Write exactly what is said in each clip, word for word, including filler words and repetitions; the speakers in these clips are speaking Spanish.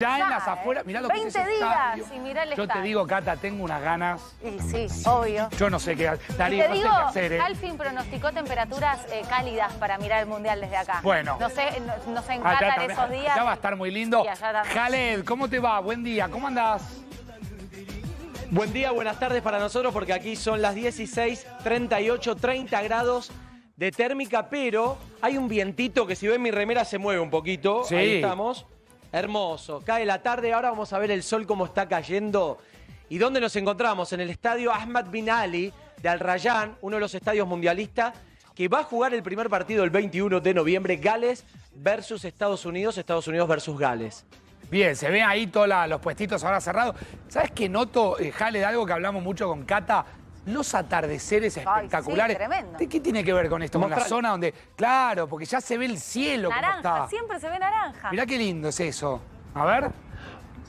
Ya en las afueras, mirá lo que es ese estadio. veinte días y mirá el estadio. Yo te digo, Cata, tengo unas ganas. Y sí, sí, obvio. Yo no sé qué hacer. Darío, te no digo, sé qué hacer, ¿eh? Alfin pronosticó temperaturas eh, cálidas para mirar el Mundial desde acá. Bueno. No sé, no, no sé en Qatar también, esos días. Ya va a estar muy lindo. Khaled, ¿cómo te va? Buen día, ¿cómo andás? Buen día, buenas tardes para nosotros, porque aquí son las dieciséis, treinta y ocho, treinta grados de térmica, pero hay un vientito que si ven mi remera se mueve un poquito. Sí. Ahí estamos. Hermoso, cae la tarde, ahora vamos a ver el sol cómo está cayendo. ¿Y dónde nos encontramos? En el estadio Ahmad Bin Ali de Al-Rayan, uno de los estadios mundialistas, que va a jugar el primer partido el veintiuno de noviembre, Gales versus Estados Unidos, Estados Unidos versus Gales. Bien, se ven ahí todos los puestitos ahora cerrados. ¿Sabes qué noto, eh, Jale, de algo que hablamos mucho con Cata? Los atardeceres espectaculares. Ay, sí, tremendo. ¿Qué tiene que ver con esto? Con la zona donde... Claro, porque ya se ve el cielo. Naranja, siempre se ve naranja. Mirá qué lindo es eso. A ver.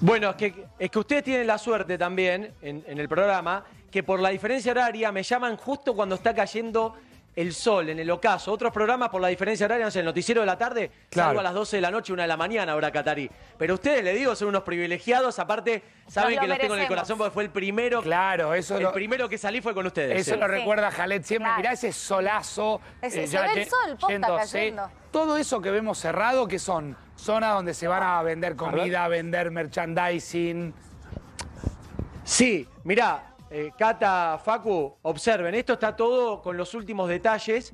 Bueno, es que, es que ustedes tienen la suerte también en, en el programa que por la diferencia horaria me llaman justo cuando está cayendo el sol, en el ocaso. Otros programas por la diferencia horaria, no sé, el noticiero de la tarde, claro, salgo a las doce de la noche, una de la mañana, hora catarí. Pero ustedes, les digo, son unos privilegiados. Aparte, saben lo que merecemos. Los tengo en el corazón porque fue el primero. Claro, eso El lo... primero que salí fue con ustedes. Eso sí, lo recuerda Khaled siempre. Claro. Mirá ese solazo. Es, eh, se ya ve el sol, posta, cayendo. Todo eso que vemos cerrado, que son zonas donde se van a vender comida, a vender merchandising. Sí, mirá. Eh, Cata, Facu, observen, esto está todo con los últimos detalles.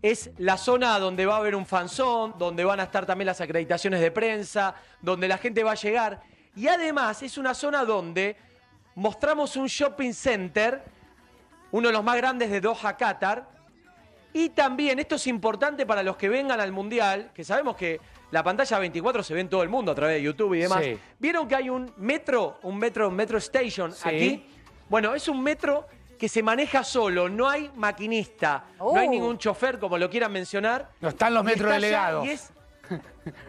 Es la zona donde va a haber un fanzón, donde van a estar también las acreditaciones de prensa, donde la gente va a llegar. Y además es una zona donde mostramos un shopping center, uno de los más grandes de Doha, Qatar. Y también, esto es importante para los que vengan al Mundial, que sabemos que la pantalla veinticuatro se ve en todo el mundo a través de YouTube y demás. Sí. ¿Vieron que hay un metro, un metro, un metro station, sí, aquí? Bueno, es un metro que se maneja solo, no hay maquinista, oh, no hay ningún chofer, como lo quieran mencionar. No están los metro delegados. Es...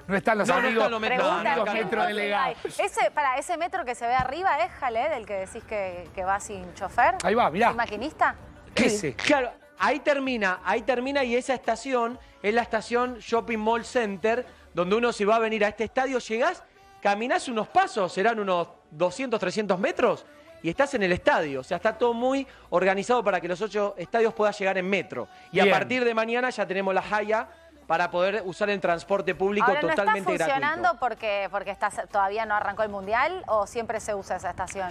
no están los no, amigos, no están los metro, amigos metro delegados. Ese, para, ese metro que se ve arriba, déjale, del que decís que, que va sin chofer. Ahí va, mirá. ¿Sin maquinista? Ese. Claro, ahí termina, ahí termina y esa estación es la estación Shopping Mall Center, donde uno si va a venir a este estadio, llegás, caminás unos pasos, serán unos doscientos, trescientos metros, y estás en el estadio, o sea, está todo muy organizado para que los ocho estadios puedan llegar en metro. Y bien, a partir de mañana ya tenemos la Jaya para poder usar el transporte público. Ahora, totalmente gratuito. ¿No está funcionando gratuito? porque, porque está, todavía no arrancó el Mundial o siempre se usa esa estación?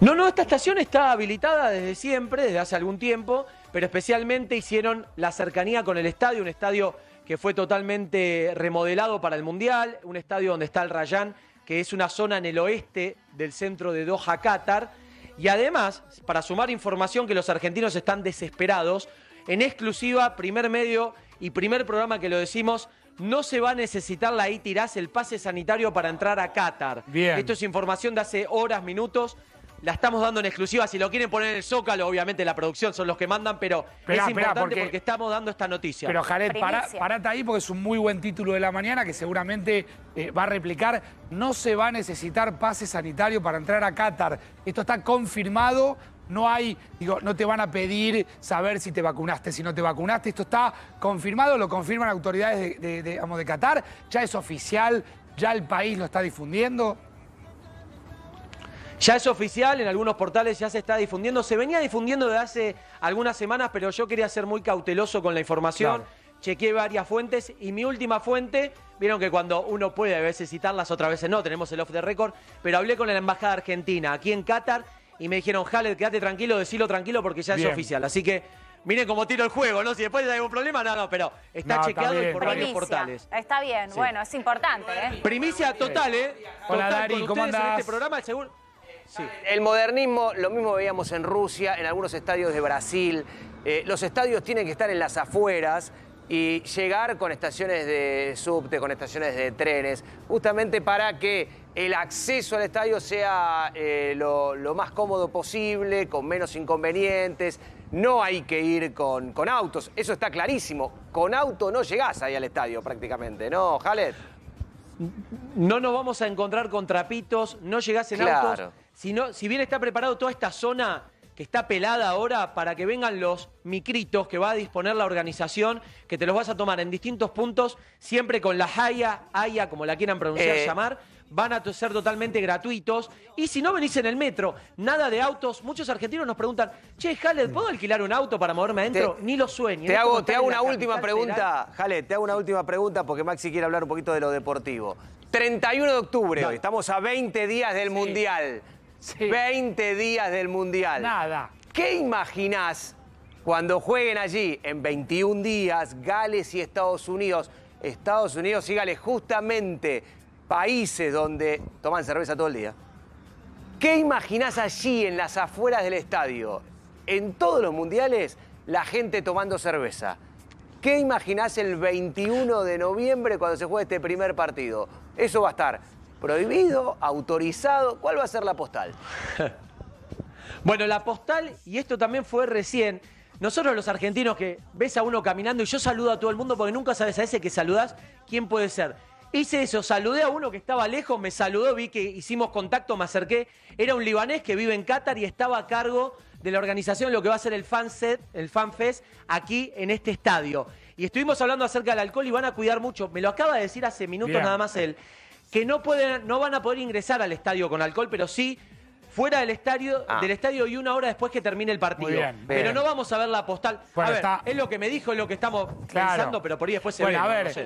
No, no, esta estación está habilitada desde siempre, desde hace algún tiempo, pero especialmente hicieron la cercanía con el estadio, un estadio que fue totalmente remodelado para el Mundial, un estadio donde está el Al-Rayan, que es una zona en el oeste del centro de Doha, Qatar. Y además, para sumar información que los argentinos están desesperados, en exclusiva, primer medio y primer programa que lo decimos, no se va a necesitar la Ehteraz, el pase sanitario para entrar a Qatar. Bien. Esto es información de hace horas, minutos. La estamos dando en exclusiva. Si lo quieren poner en el Zócalo, obviamente la producción son los que mandan, pero esperá, es importante porque, porque estamos dando esta noticia. Pero, Khaled, pará, parate ahí porque es un muy buen título de la mañana que seguramente eh, va a replicar. No se va a necesitar pase sanitario para entrar a Qatar. Esto está confirmado. No hay, digo, no te van a pedir saber si te vacunaste, si no te vacunaste. Esto está confirmado, lo confirman autoridades de, de, de, digamos, de Qatar. Ya es oficial, ya el país lo está difundiendo. Ya es oficial, en algunos portales ya se está difundiendo. Se venía difundiendo desde hace algunas semanas, pero yo quería ser muy cauteloso con la información. Claro. Chequeé varias fuentes y mi última fuente, vieron que cuando uno puede a veces citarlas, otras veces no, tenemos el off the record, pero hablé con la embajada argentina aquí en Qatar y me dijeron, Khaled, quédate tranquilo, decilo tranquilo porque ya bien, es oficial. Así que miren cómo tiro el juego, ¿no? Si después hay algún problema, no, no, pero está no, chequeado está y por varios portales. Está bien, sí, bueno, es importante, ¿eh? Primicia total, ¿eh? Hola, total, Dari, ¿cómo andás? En este programa, el seguro... Sí. El modernismo, lo mismo veíamos en Rusia, en algunos estadios de Brasil. Eh, los estadios tienen que estar en las afueras y llegar con estaciones de subte, con estaciones de trenes, justamente para que el acceso al estadio sea eh, lo, lo más cómodo posible, con menos inconvenientes. No hay que ir con, con autos, eso está clarísimo. Con auto no llegás ahí al estadio prácticamente, ¿no, Khaled? No nos vamos a encontrar con trapitos, no llegás en claro, autos. Si, no, si bien está preparado toda esta zona, está pelada ahora para que vengan los micritos que va a disponer la organización, que te los vas a tomar en distintos puntos, siempre con la Jaya, Haya, como la quieran pronunciar, eh. llamar. Van a ser totalmente gratuitos. Y si no venís en el metro, nada de autos. Muchos argentinos nos preguntan, che, Khaled, ¿puedo alquilar un auto para moverme adentro? Te, Ni lo sueño. Te hago, te hago una última pregunta, Khaled, te hago una última pregunta porque Maxi quiere hablar un poquito de lo deportivo. treinta y uno de octubre, hoy, estamos a veinte días del sí. Mundial. Sí. veinte días del Mundial. Nada. ¿Qué imaginás cuando jueguen allí en veintiún días Gales y Estados Unidos? Estados Unidos y Gales, justamente países donde toman cerveza todo el día. ¿Qué imaginás allí, en las afueras del estadio? En todos los mundiales, la gente tomando cerveza. ¿Qué imaginás el veintiuno de noviembre cuando se juegue este primer partido? Eso va a estar prohibido, autorizado. ¿Cuál va a ser la postal? Bueno, la postal, y esto también fue recién, nosotros los argentinos que ves a uno caminando y yo saludo a todo el mundo porque nunca sabes a ese que saludás quién puede ser. Hice eso, saludé a uno que estaba lejos, me saludó, vi que hicimos contacto, me acerqué. Era un libanés que vive en Qatar y estaba a cargo de la organización, lo que va a ser el FanFest, el FanFest aquí en este estadio. Y estuvimos hablando acerca del alcohol y van a cuidar mucho. Me lo acaba de decir hace minutos Bien. nada más él, que no, pueden, no van a poder ingresar al estadio con alcohol, pero sí fuera del estadio, ah. del estadio y una hora después que termine el partido. Bien, bien. Pero no vamos a ver la postal. Bueno, a ver, está... es lo que me dijo, es lo que estamos claro. pensando, pero por ahí después se bueno, veremos. A ver, no sé.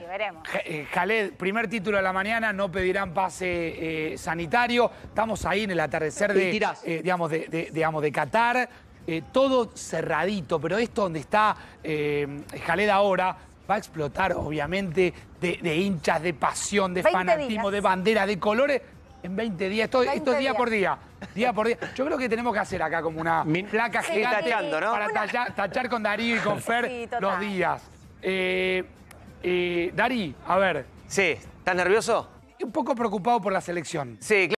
sí, veremos. Khaled, primer título de la mañana, no pedirán pase eh, sanitario. Estamos ahí en el atardecer de, eh, digamos, de, de, digamos, de Qatar. Eh, todo cerradito, pero esto donde está eh, Khaled ahora va a explotar, obviamente, de, de hinchas, de pasión, de fanatismo, días. de bandera, de colores. En veinte días, esto, veinte esto es día días. por día, día por día. Yo creo que tenemos que hacer acá como una Min placa sí, gigante tateando, ¿no? para tachar, tachar con Darío y con Fer sí, los días. Eh, eh, Darí, a ver. Sí, ¿estás nervioso? Un poco preocupado por la selección. Sí, claro.